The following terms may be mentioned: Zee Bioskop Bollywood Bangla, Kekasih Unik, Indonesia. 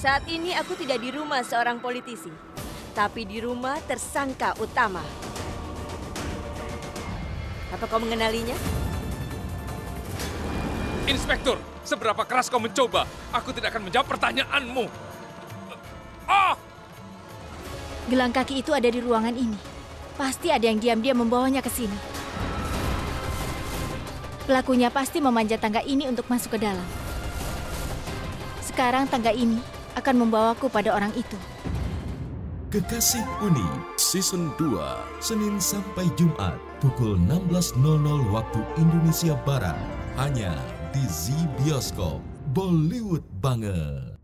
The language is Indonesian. Saat ini aku tidak di rumah seorang politisi, tapi di rumah tersangka utama. Apa kau mengenalinya? Inspektur, seberapa keras kau mencoba, aku tidak akan menjawab pertanyaanmu. Oh! Gelang kaki itu ada di ruangan ini. Pasti ada yang diam-diam membawanya ke sini. Pelakunya pasti memanjat tangga ini untuk masuk ke dalam. Sekarang tangga ini akan membawaku pada orang itu. Kekasih Unik Season 2, Senin sampai Jumat, pukul 16.00 waktu Indonesia Barat. Hanya di Zee Bioskop Bollywood Bangla.